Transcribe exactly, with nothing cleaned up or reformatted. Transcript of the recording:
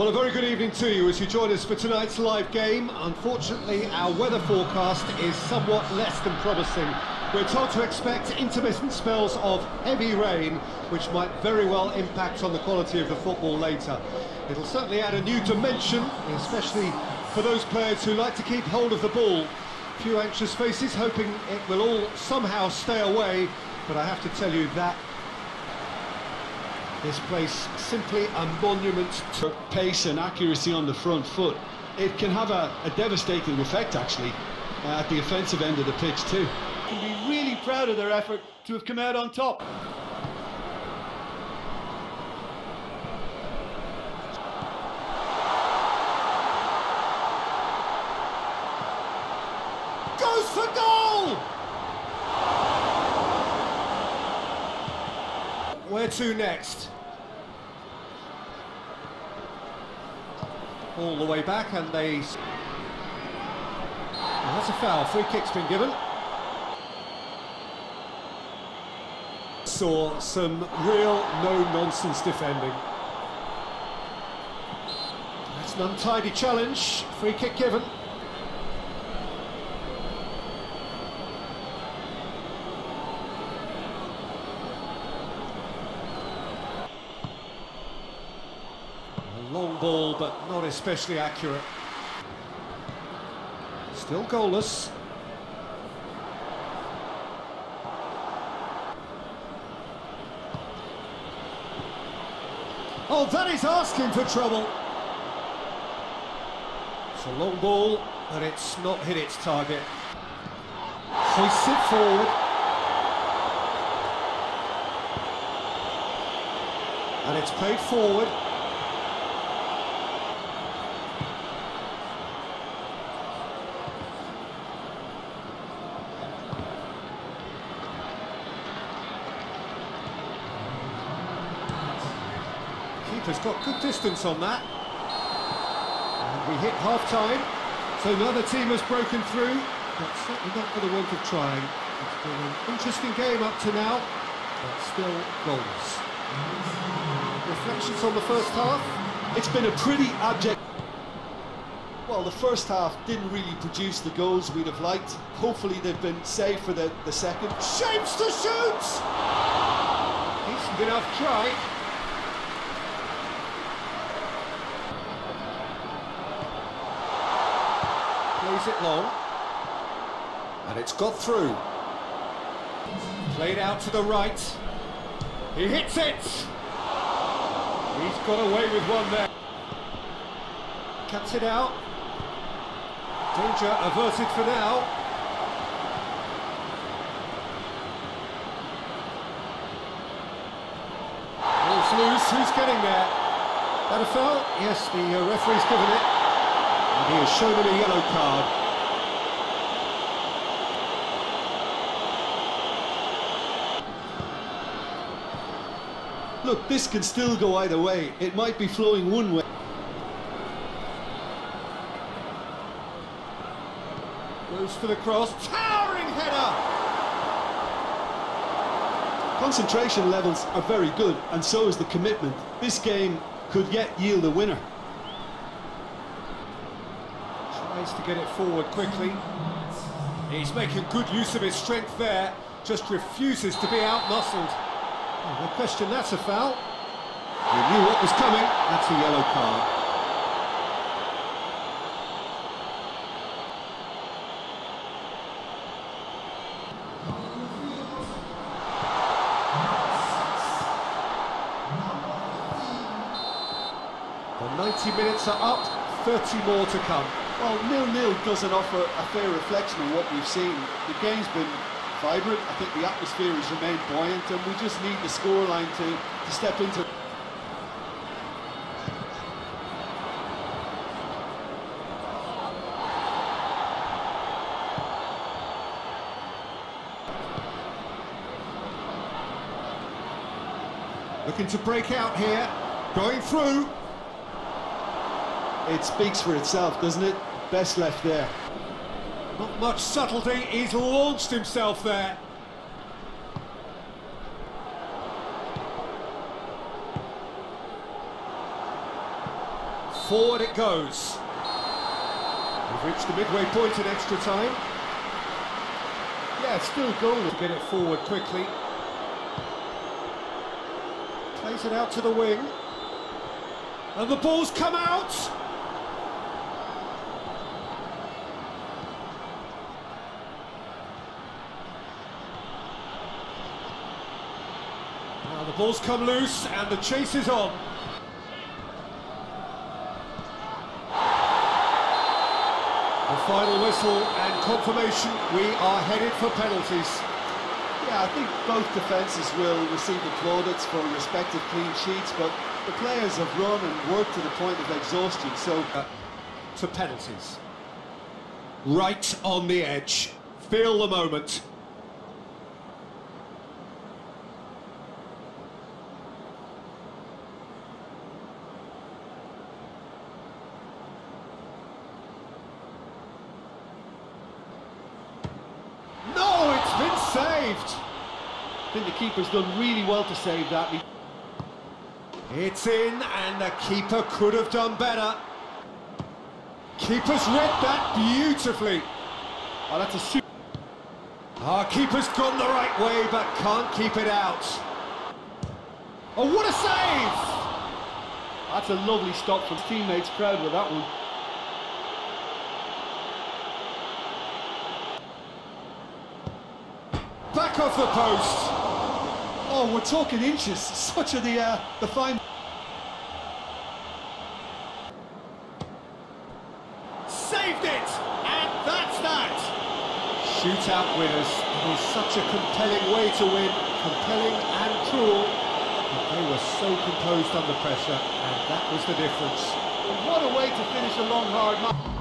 Well, a very good evening to you as you join us for tonight's live game. Unfortunately, our weather forecast is somewhat less than promising. We're told to expect intermittent spells of heavy rain, which might very well impact on the quality of the football later. It'll certainly add a new dimension, especially for those players who like to keep hold of the ball. A few anxious faces, hoping it will all somehow stay away, but I have to tell you that this place simply a monument to pace and accuracy on the front foot. It can have a, a devastating effect, actually, uh, at the offensive end of the pitch too. Can be really proud of their effort to have come out on top. Goes for goal! Where to next? All the way back, and they... Well, that's a foul. Free kick's been given. Saw some real no-nonsense defending. That's an untidy challenge. Free kick given. Long ball, but not especially accurate. Still goalless. Oh, that is asking for trouble. It's a long ball, but it's not hit its target. Hoists it forward. And it's played forward. Has got good distance on that, and we hit half time, so the other team has broken through, but certainly not for the want of trying. It's been an interesting game up to now, but still goals. Reflections on the first half? It's been a pretty abject... Well, the first half didn't really produce the goals we'd have liked. Hopefully they've been saved for the, the second. Shapes to shoot! Decent enough try. Plays it long, and it's got through. Played out to the right. He hits it! He's got away with one there. Cuts it out. Danger averted for now. Ball's loose, who's getting there? That a foul? Yes, the uh, referee's given it. He has shown him a yellow card. Look, this can still go either way. It might be flowing one way. Goes for the cross. Towering header! Concentration levels are very good, and so is the commitment. This game could yet yield a winner. To get it forward quickly. He's making good use of his strength there, just refuses to be out-muscled. Oh, no question, that's a foul. He knew what was coming. That's a yellow card. The ninety minutes are up, thirty more to come. Well, nil nil doesn't offer a fair reflection on what we've seen. The game's been vibrant, I think the atmosphere has remained buoyant, and we just need the scoreline to, to step into. Looking to break out here, going through. It speaks for itself, doesn't it? Best left there. Not much subtlety, he's launched himself there. forward it goes. We've reached the midway point in extra time. Yeah, still goal to get it forward quickly. Plays it out to the wing. And the ball's come out! Now the ball's come loose and the chase is on. The final whistle and confirmation, we are headed for penalties. Yeah, I think both defences will receive the plaudits for respective clean sheets, but the players have run and worked to the point of exhaustion, so... Uh, to penalties. Right on the edge. Feel the moment. I think the keeper's done really well to save that. It's in, and the keeper could have done better. Keeper's read that beautifully. Oh, that's a super. Our keeper's gone the right way, but can't keep it out. Oh, what a save! That's a lovely stop from teammates. Proud with that one. Back off the post. Oh, we're talking inches. Such are the uh, the fine. Saved it, and that's that. Shootout winners. It was such a compelling way to win, compelling and cruel. But they were so composed under pressure, and that was the difference. And what a way to finish a long, hard match.